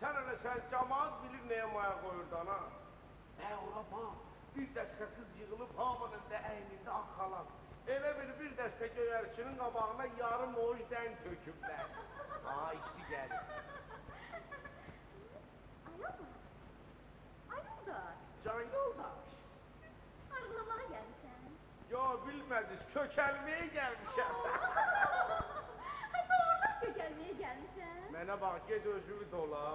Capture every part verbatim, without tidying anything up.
Sen öyle sen cemaat bilir neye maya koyurdan ha. E ora bak, bir dəstə kız yığılıb havanın da əynində axalat. Elə bil bir dəstə göyərçinin qabağına yarım oğuş dən töküblər. Aha, ikisi gəlir. Alo mu? Ayoldaş. Can yoldaş. Arılamağa gəlmişsən. Yo, bilmədiniz, kökəlməyə gəlmişəm. Doğrudan kökəlməyə gəlmişsən. Mənə bax, ged özünü dola.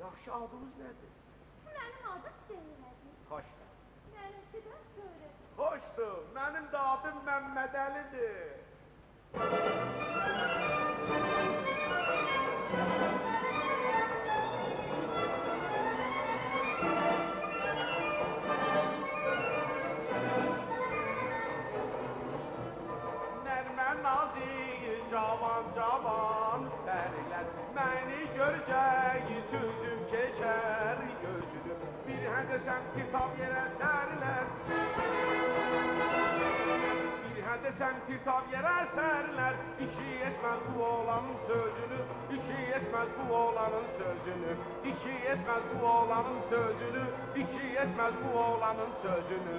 Yaxşı adınız nədir? Mənim adım Zeynədir. Xoşdur. Mənimkidən körüdür. Xoşdur. Mənim də adım Məmmədəlidir. Nərmə nazik cavan cavan pərilər məni görcək sözüm keçər gözüm. Bir hədəsən tirtab yerə sərlər. Bir hədəsən tirtab yerə sərlər. İşi etməz bu oğlanın sözünü. İşi etməz bu oğlanın sözünü. İşi etməz bu oğlanın sözünü. İşi etməz bu oğlanın sözünü.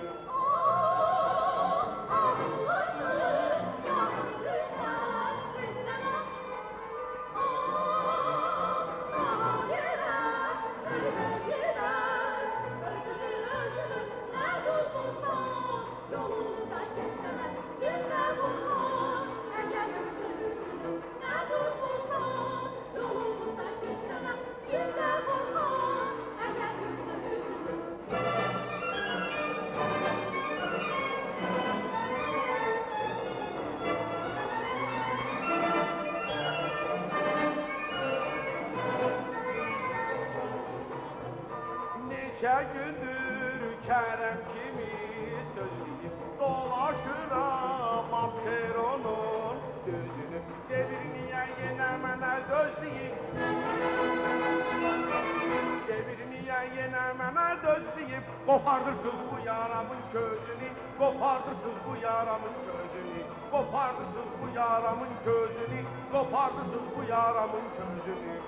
Neçə gündür Kərəm kimi sözləyib dolaşıram Abşeronun düzünü. Devir niyə yenə mənə dözləyib? Devir niyə yenə mənə dözləyib? Qopardırsız bu yaramın közünü, qopardırsız bu yaramın közünü, qopardırsız bu yaramın közünü, qopardırsız bu yaramın közünü.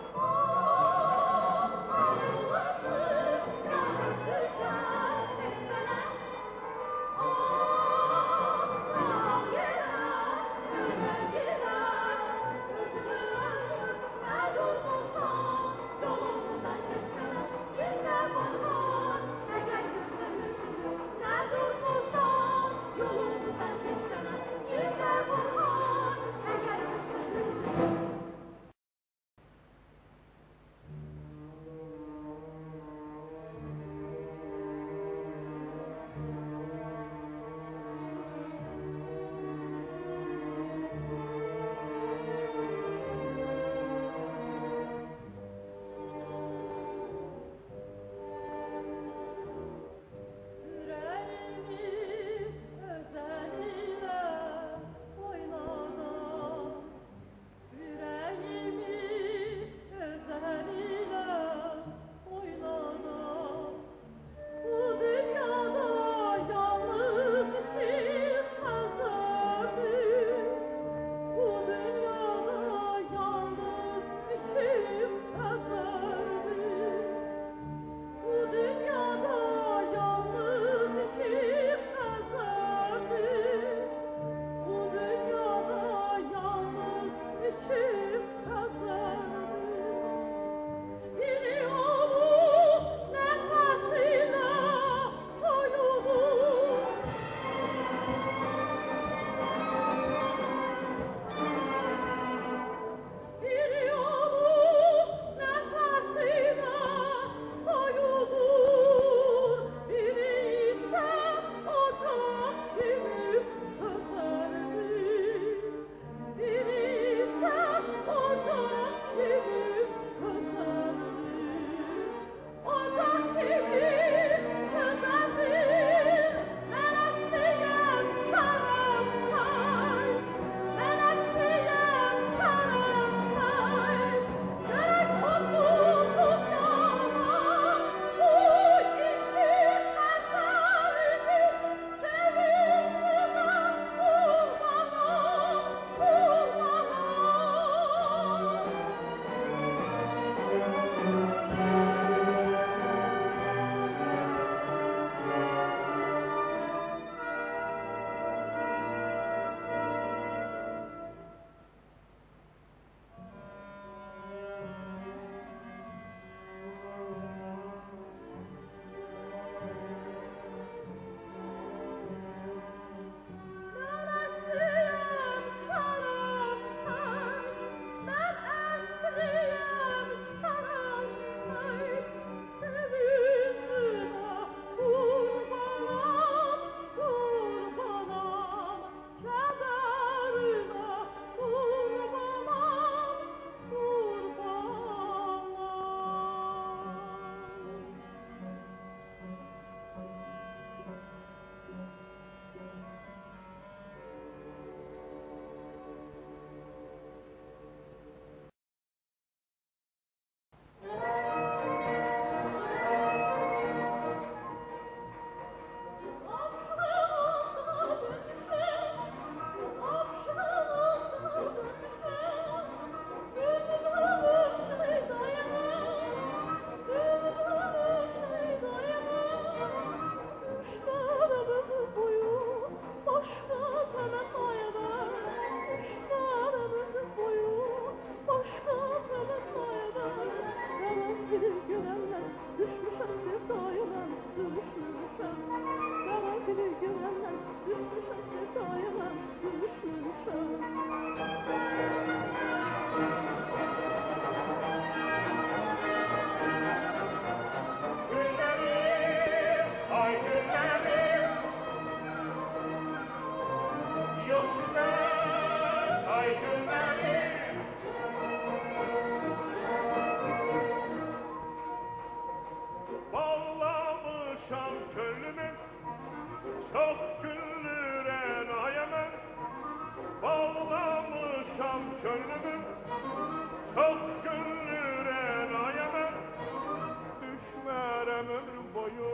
sevdayılan düşmüşəm. Qaraqili görəndən düşmüşəm sevdayılan düşmüşəm. Çox gündür enayəmən, bağlamışam könlümü. Çox gündür enayəmən, düşmərəm ömrü boyu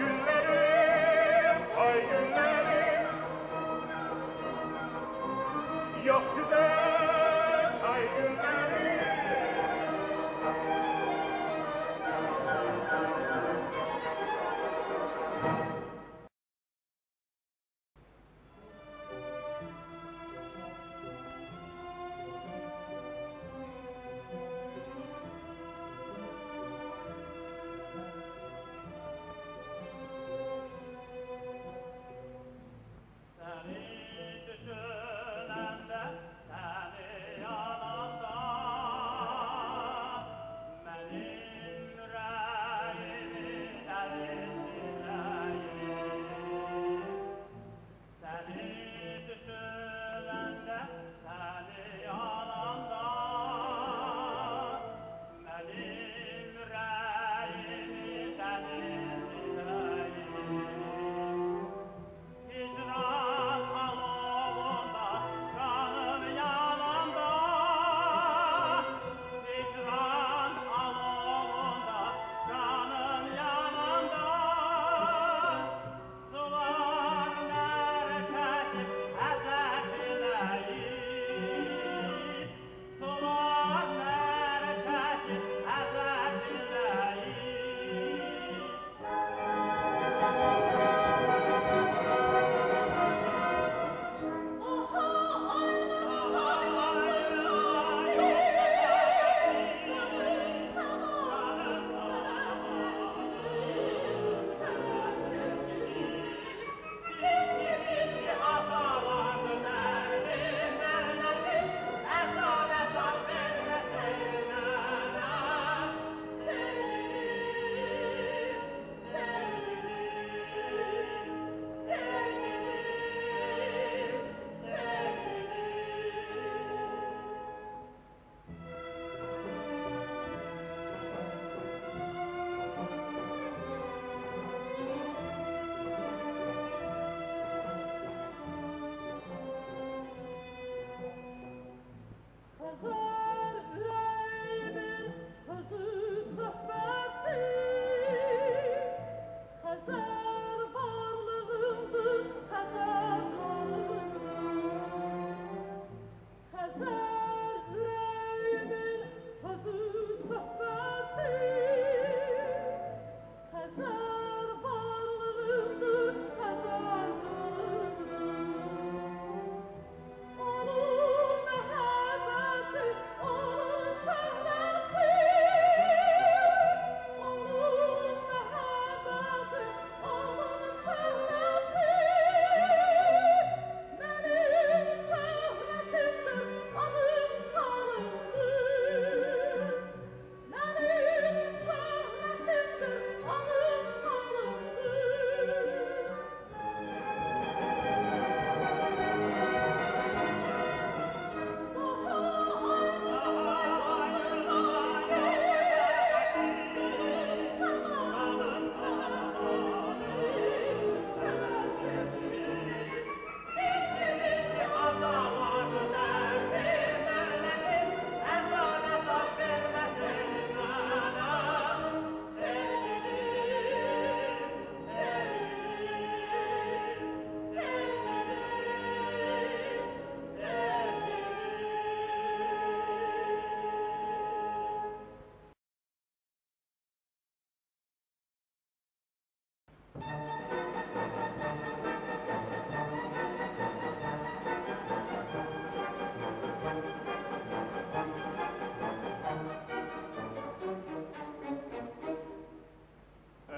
Günlərim, ay günlərim, yox sizə ay günlərim.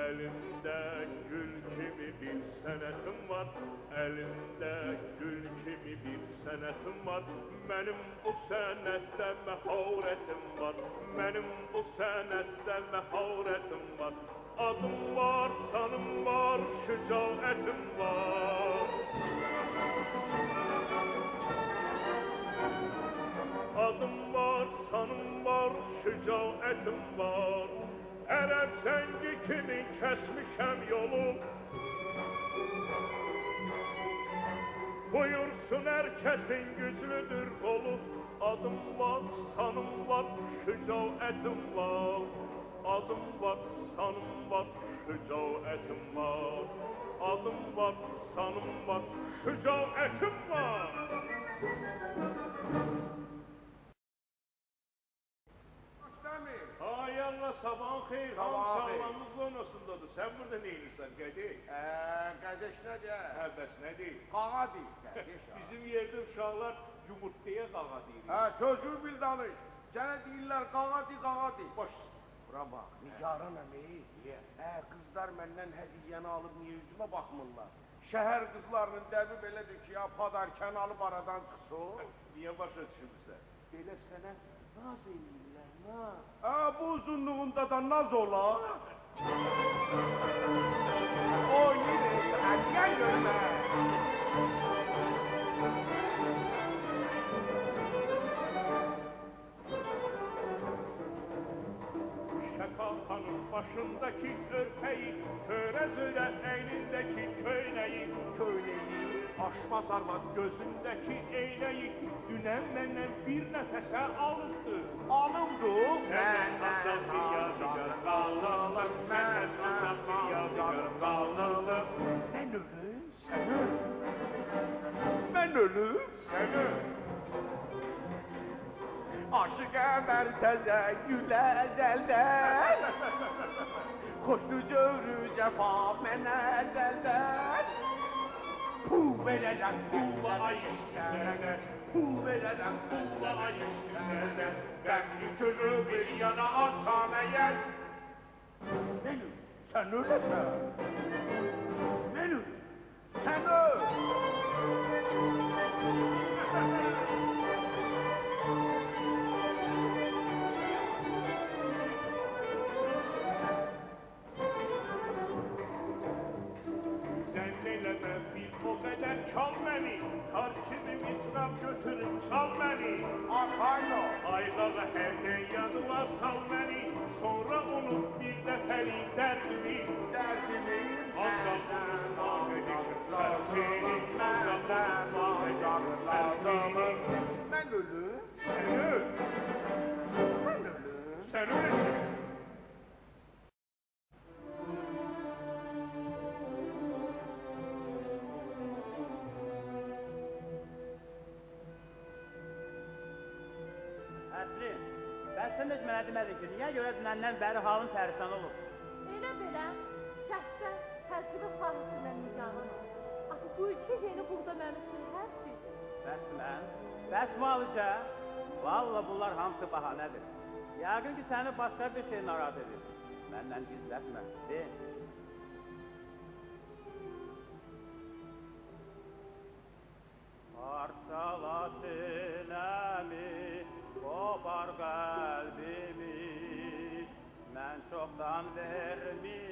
Elimde gül gibi bir senetim var, elimde gül gibi bir senetim var. Benim bu senette maharetim var, benim bu senette maharetim var. Adım var, sanım var, şücaetim var. Adım var, sanım var, şücaetim var. Ərəb zəngi kimi kəsmişəm yolu, buyursun hər kəsin güclüdür qolu. Adım var, sanım var, şücaətim var. Adım var, sanım var, şücaətim var. Adım var, sanım var, şücaətim var. Sabahın xeyir, hamı sağlamlıqla onasındadır. Sən burada neylisən, qədi? Eee, qədəş nədir? Hə, bəs nədir? Qağa deyil, qədəş. Bizim yerdə uşaqlar yumurtaya qağa deyilir. Hə, sözü bil danış. Sənə deyirlər, qağa dey, qağa dey. Boş. Bura bax, nigaran əmey. Niyə? Hə, qızlar məndən hədiyyəni alıb, niyə üzümə baxmırlar? Şəhər qızlarının dəbi belədir ki, ya padarkən alıb aradan çıxsın. Niyə başa düşürsən? Belə sənə naz eləyir. Ha, bu uzunluğunda da naz ola. O neyse, erdiyen görme. Şəkafanın başındaki örpeyi, töre zöre eynindeki köyneyi, köyneyi. Aşmaz arvad gözündəki eynəyi dünən məndən bir nəfəsə alıbdır. Alıbdır? Sənən ancaq bir yadigar qazılır, sənən ancaq bir yadigar qazılır. Mən ölüm, sənəm. Mən ölüm, sənəm. Aşıq əmər təzə gülə əzəldən, xoşlu cövrü cəfa mənə əzəldən. Pul vererek pulla acış sənə, pul vererek pulla acış sənə. Ben yükünü bir yana atsan əgər. Benim, sən öləsən. Benim, sən öl. Çal məni, tarçını misraf götürüb çal məni. Arxayla. Aydağı hərdən yanına sal məni, sonra unut bir dəfəli dərdimi. Dərdimi məndən ağacaq lazımım, məndən ağacaq lazımım. Mən ölüm, sən öl. Mən ölüm, sən öləsin. Sən heç mənə demədin ki, niyə görə dünəndən bəri halın pərişan olub? Elə-belə, kənddə təcrübə sahəsində nigaran olub. Axı, bu iki yeni burada mənim üçün hər şeydir. Bəs mən, bəs malıca, valla bunlar hamısı bahanədir. Yəqin ki, səni başqa bir şey narahat edir. Məndən gizlətmə, deyil. Parçalasın əmi, kopar kalbimi, ben çoktan vermiş.